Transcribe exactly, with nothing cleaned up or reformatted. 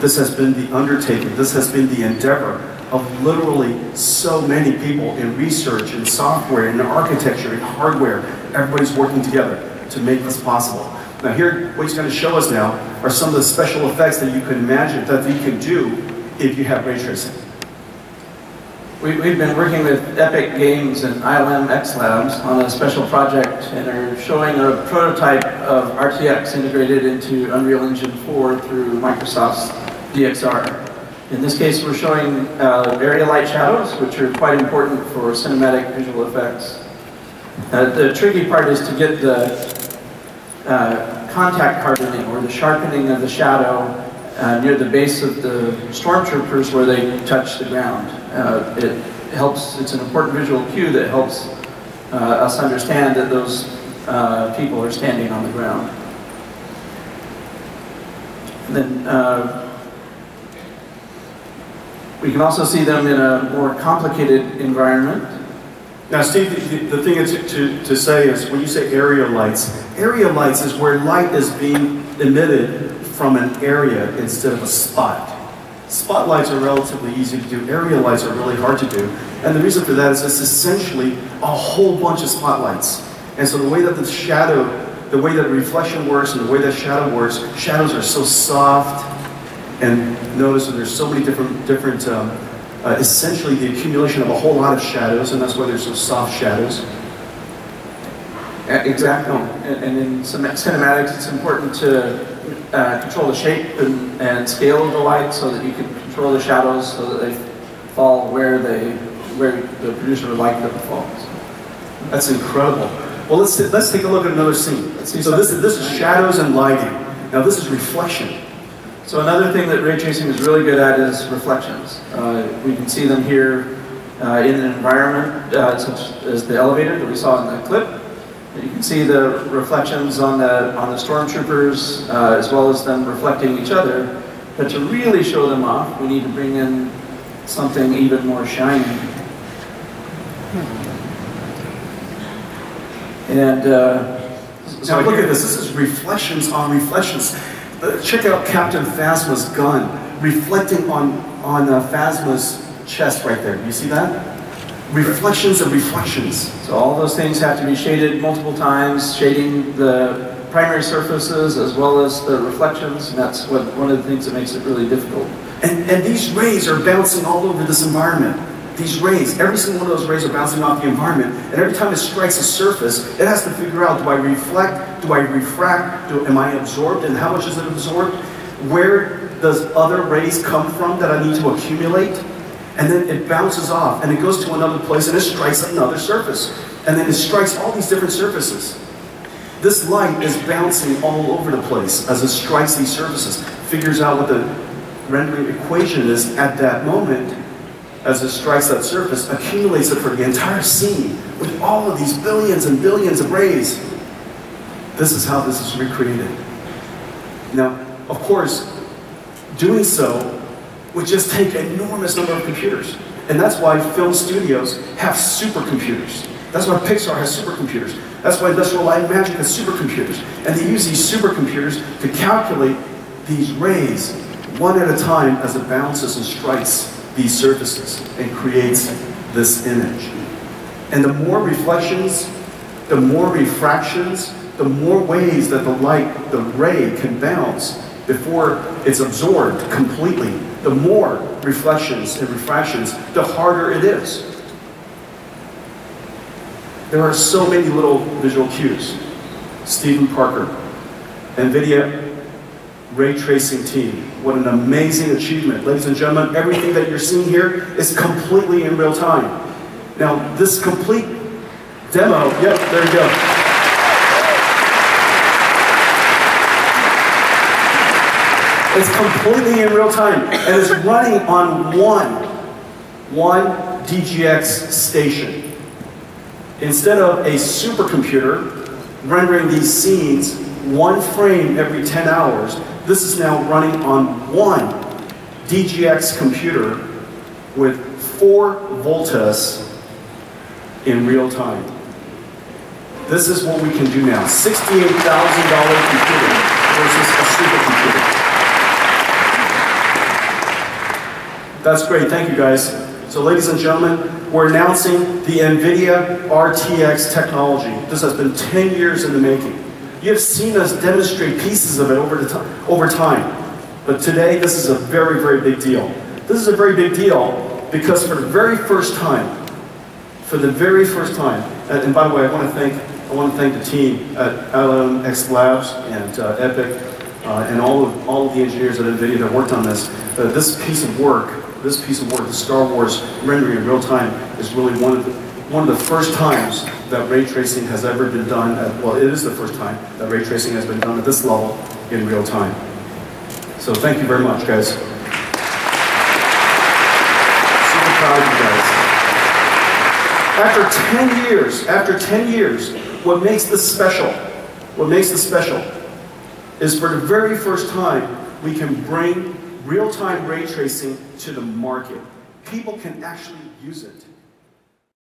This has been the undertaking. This has been the endeavor of literally so many people in research, in software, in architecture, in hardware. Everybody's working together to make this possible. Now here, what he's going to show us now are some of the special effects that you can imagine that you can do if you have ray tracing. We've been working with Epic Games and I L M x Labs on a special project and are showing a prototype of R T X integrated into Unreal Engine four through Microsoft's D X R. In this case, we're showing uh, area light shadows, which are quite important for cinematic visual effects. Uh, the tricky part is to get the uh, contact hardening or the sharpening of the shadow Uh, near the base of the stormtroopers where they touch the ground. Uh, it helps, it's an important visual cue that helps uh, us understand that those uh, people are standing on the ground. And then uh, we can also see them in a more complicated environment. Now Steve, the, the thing to, to, to say is when you say area lights, area lights is where light is being emitted from an area instead of a spot. Spotlights are relatively easy to do. Area lights are really hard to do. And the reason for that is it's essentially a whole bunch of spotlights. And so the way that the shadow, the way that reflection works and the way that shadow works, shadows are so soft. And notice that there's so many different, different um, uh, essentially the accumulation of a whole lot of shadows, and that's why there's so soft shadows. Exactly. And in some cinematics, it's important to Uh, control the shape and, and scale of the light so that you can control the shadows so that they fall where they where the producer would like them to fall. That's incredible. Well, let's let's take a look at another scene. Let's see so this is, this is shadows and lighting. Now this is reflection. So another thing that ray tracing is really good at is reflections. Uh, we can see them here uh, in an environment uh, such as the elevator that we saw in the clip. You can see the reflections on the, on the stormtroopers, uh, as well as them reflecting each other. But to really show them off, we need to bring in something even more shiny. And uh, now look at this, this is reflections on reflections. Uh, check out Captain Phasma's gun, reflecting on, on uh, Phasma's chest right there. You see that? Reflections of reflections. So all those things have to be shaded multiple times, shading the primary surfaces as well as the reflections, and that's what, one of the things that makes it really difficult. And, and these rays are bouncing all over this environment. These rays, every single one of those rays are bouncing off the environment, and every time it strikes a surface, it has to figure out, do I reflect, do I refract, do, am I absorbed, and how much is it absorbed? Where does other rays come from that I need to accumulate? And then it bounces off, and it goes to another place, and it strikes another surface. And then it strikes all these different surfaces. This light is bouncing all over the place as it strikes these surfaces. Figures out what the rendering equation is at that moment as it strikes that surface, accumulates it for the entire scene with all of these billions and billions of rays. This is how this is recreated. Now, of course, doing so would just take an enormous number of computers. And that's why film studios have supercomputers. That's why Pixar has supercomputers. That's why Industrial Light Magic has supercomputers. And they use these supercomputers to calculate these rays one at a time as it bounces and strikes these surfaces and creates this image. And the more reflections, the more refractions, the more ways that the light, the ray can bounce before it's absorbed completely, the more reflections and refractions, the harder it is. There are so many little visual cues. Stephen Parker, NVIDIA ray tracing team. What an amazing achievement. Ladies and gentlemen, everything that you're seeing here is completely in real time. Now, this complete demo, yep, there you go. It's completely in real time, and it's running on one, one D G X station. Instead of a supercomputer rendering these scenes one frame every ten hours, this is now running on one D G X computer with four Voltas in real time. This is what we can do now. sixty-eight thousand dollar computer versus a supercomputer. That's great, thank you guys. So ladies and gentlemen, we're announcing the NVIDIA R T X technology. This has been ten years in the making. You have seen us demonstrate pieces of it over, the over time. But today, this is a very, very big deal. This is a very big deal because for the very first time, for the very first time, and, and by the way, I want to thank I want to thank the team at ILMxLabs and uh, Epic uh, and all of all of the engineers at NVIDIA that worked on this. Uh, this piece of work, this piece of work, the Star Wars rendering in real time, is really one of the, one of the first times that ray tracing has ever been done. At, well, it is the first time that ray tracing has been done at this level in real time. So thank you very much, guys. Super proud of you guys. After ten years, after ten years, what makes this special, what makes this special is for the very first time we can bring real-time ray tracing to the market. People can actually use it.